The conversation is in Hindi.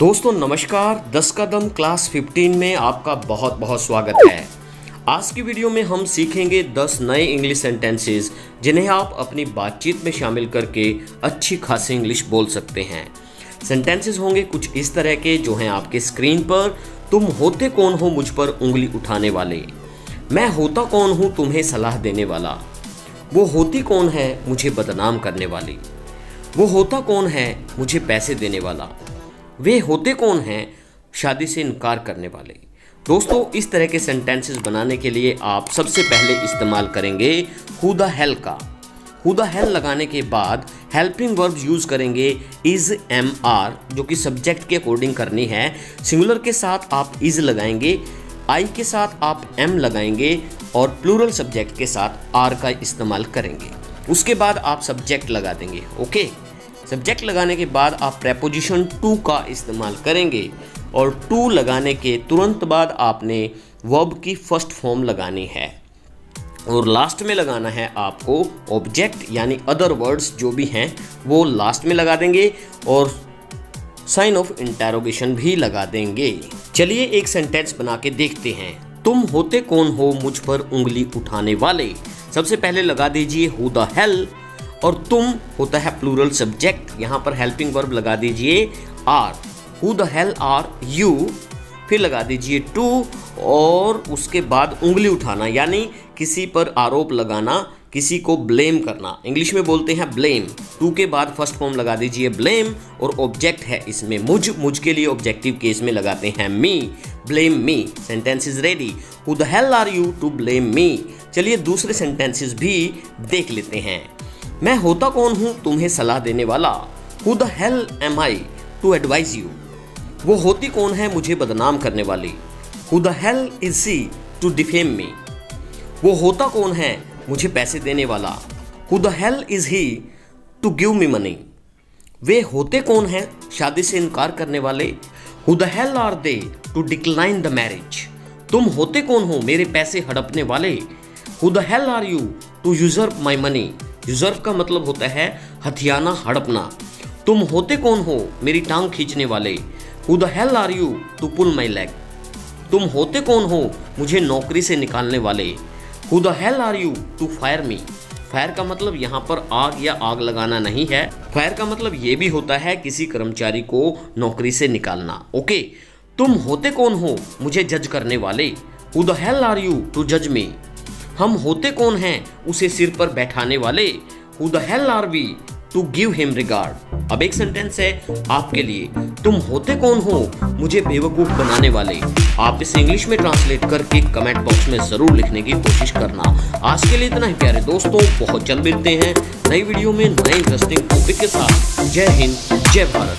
दोस्तों नमस्कार, 10 कदम क्लास 15 में आपका बहुत बहुत स्वागत है। आज की वीडियो में हम सीखेंगे 10 नए इंग्लिश सेंटेंसेस जिन्हें आप अपनी बातचीत में शामिल करके अच्छी खासी इंग्लिश बोल सकते हैं। सेंटेंसेस होंगे कुछ इस तरह के जो हैं आपके स्क्रीन पर। तुम होते कौन हो मुझ पर उंगली उठाने वाले, मैं होता कौन हूँ तुम्हें सलाह देने वाला, वो होती कौन है मुझे बदनाम करने वाली, वो होता कौन है मुझे पैसे देने वाला, वे होते कौन हैं शादी से इनकार करने वाले। दोस्तों इस तरह के सेंटेंसेस बनाने के लिए आप सबसे पहले इस्तेमाल करेंगे हु द हेल का। हु द हेल लगाने के बाद हेल्पिंग वर्ब यूज़ करेंगे इज़ एम आर, जो कि सब्जेक्ट के अकॉर्डिंग करनी है। सिंगुलर के साथ आप इज़ लगाएंगे, आई के साथ आप एम लगाएंगे और प्लूरल सब्जेक्ट के साथ आर का इस्तेमाल करेंगे। उसके बाद आप सब्जेक्ट लगा देंगे। ओके, सब्जेक्ट लगाने के बाद आप प्रेपोजिशन टू का इस्तेमाल करेंगे और टू लगाने के तुरंत बाद आपने वर्ब की फर्स्ट फॉर्म लगानी है और लास्ट में लगाना है आपको ऑब्जेक्ट यानी अदर वर्ड्स जो भी हैं वो लास्ट में लगा देंगे और साइन ऑफ इंटरोगेशन भी लगा देंगे। चलिए एक सेंटेंस बना के देखते हैं। तुम होते कौन हो मुझ पर उंगली उठाने वाले। सबसे पहले लगा दीजिए हु द हेल और तुम होता है प्लूरल सब्जेक्ट, यहाँ पर हेल्पिंग वर्ब लगा दीजिए are, who the hell are you, फिर लगा दीजिए टू और उसके बाद उंगली उठाना यानी किसी पर आरोप लगाना, किसी को ब्लेम करना, इंग्लिश में बोलते हैं ब्लेम। टू के बाद फर्स्ट फॉर्म लगा दीजिए ब्लेम और ऑब्जेक्ट है इसमें मुझ के लिए ऑब्जेक्टिव केस में लगाते हैं me, blame me. Sentence is ready, who the hell are you to blame me. चलिए दूसरे सेंटेंसेस भी देख लेते हैं। मैं होता कौन हूँ तुम्हें सलाह देने वाला, who the hell am I to advise you, वो होती कौन है मुझे बदनाम करने वाली, who the hell is she to defame me, वो होता कौन है मुझे पैसे देने वाला, who the hell is he to give me money, वे होते कौन है शादी से इनकार करने वाले, who the hell are they to decline the marriage, तुम होते कौन हो मेरे पैसे हड़पने वाले, who the hell are you to usurp my money, usurp का मतलब होता है हथियाना, हड़पना, तुम होते कौन हो मेरी टांग खींचने वाले, who the hell are you to pull my leg, तुम होते कौन हो मुझे नौकरी से निकालने वाले, who the hell are you to fire me. Fire का मतलब यहाँ पर आग या आग लगाना नहीं है, फायर का मतलब ये भी होता है किसी कर्मचारी को नौकरी से निकालना। ओके, तुम होते कौन हो मुझे जज करने वाले, who the hell are you to जज मी, हम होते कौन हैं उसे सिर पर बैठाने वाले, who the hell are we to give him regard. अब एक सेंटेंस है आपके लिए, तुम होते कौन हो मुझे बेवकूफ बनाने वाले। आप इसे इंग्लिश में ट्रांसलेट करके कमेंट बॉक्स में जरूर लिखने की कोशिश करना। आज के लिए इतना ही प्यारे दोस्तों, बहुत जल्द मिलते हैं नई वीडियो में नए इंटरेस्टिंग टॉपिक के साथ। जय हिंद, जय भारत।